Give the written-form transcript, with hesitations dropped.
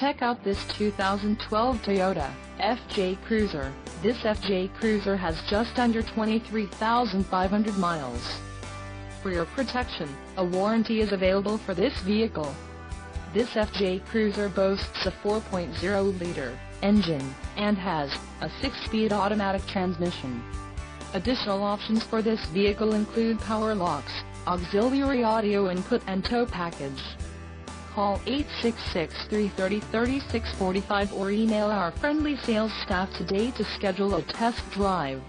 Check out this 2012 Toyota FJ Cruiser. This FJ Cruiser has just under 23,500 miles. For your protection, a warranty is available for this vehicle. This FJ Cruiser boasts a 4.0-liter engine and has a 6-speed automatic transmission. Additional options for this vehicle include power locks, auxiliary audio input and tow package. Call 866-330-3645 or email our friendly sales staff today to schedule a test drive.